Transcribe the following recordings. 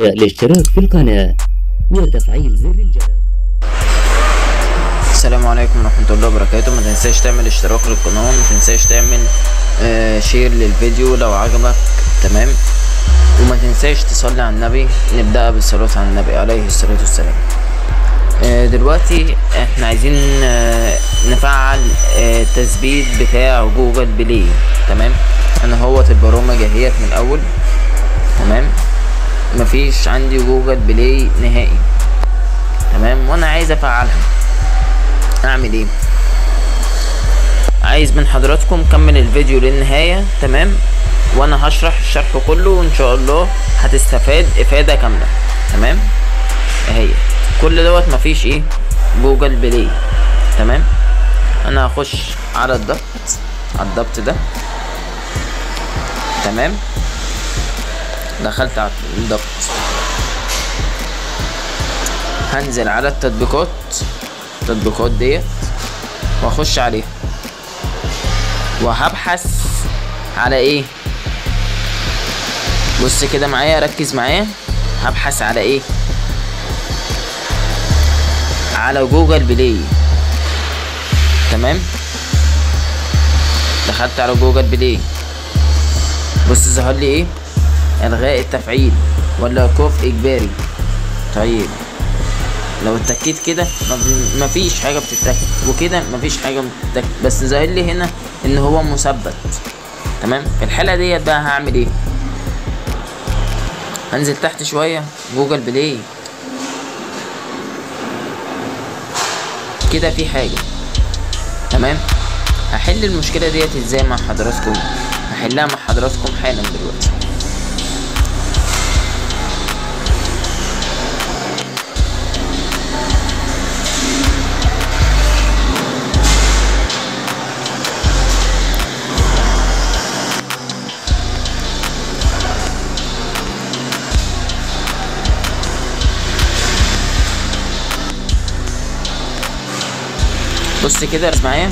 الاشتراك في القناة وتفعيل زر الجرس. السلام عليكم ورحمة الله وبركاته. ما تنساش تعمل اشتراك للقناة، ما تنساش تعمل شير للفيديو لو عجبك، تمام؟ وما تنساش تصلي على النبي. نبدأ بالصلاة على النبي عليه الصلاة والسلام. دلوقتي احنا عايزين نفعل التثبيت بتاع جوجل بلاي، تمام؟ انا هوت البرامج اهيت من الاول، تمام؟ مفيش عندي جوجل بلاي نهائي، تمام؟ وانا عايز افعلها، اعمل ايه؟ عايز من حضراتكم كمل الفيديو للنهاية، تمام؟ وانا هشرح الشرح كله وان شاء الله هتستفاد افادة كاملة، تمام؟ اهي كل دوت مفيش ايه جوجل بلاي، تمام؟ انا هخش على الضبط ده، تمام؟ دخلت على الضبط، هنزل على التطبيقات ديت واخش عليها وهبحث على ايه. بص كده معايا، ركز معايا، هبحث على ايه؟ على جوجل بلاي، تمام؟ دخلت على جوجل بلاي، بص ظهر لي ايه؟ الغاء التفعيل ولا كفء اجباري. طيب لو اتكيت كده مفيش حاجه بتتاكد، وكده مفيش حاجه بتتاكد، بس ظاهر لي هنا ان هو مثبت، تمام؟ في الحاله ديت بقى هعمل ايه؟ هنزل تحت شويه جوجل بلاي كده، في حاجه، تمام؟ هحل المشكله ديت ازاي مع حضراتكم؟ هحلها مع حضراتكم حالا دلوقتي. بص كده معايا،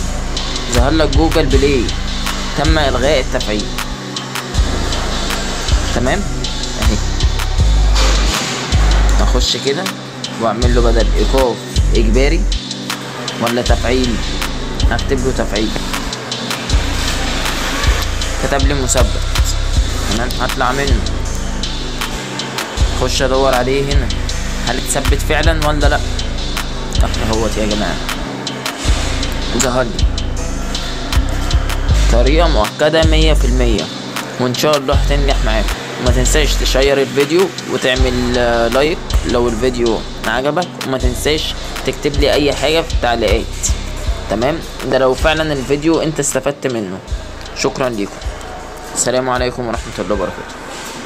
ظهر لك جوجل بلاي تم الغاء التفعيل، تمام؟ اهي هخش كده واعمل له بدل ايقاف اجباري ولا تفعيل، هكتب له تفعيل، كتب لي مثبت، تمام؟ هطلع منه، اخش ادور عليه هنا هل اتثبت فعلا ولا لا. اهوت يا جماعه ظهر لي طريقة مؤكدة 100%، وان شاء الله هتنجح معاكم. وما تنساش تشير الفيديو وتعمل لايك لو الفيديو عجبك، وما تنساش تكتب لي اي حاجة في التعليقات، تمام؟ ده لو فعلا الفيديو انت استفدت منه. شكرا ليكم، السلام عليكم ورحمة الله وبركاته.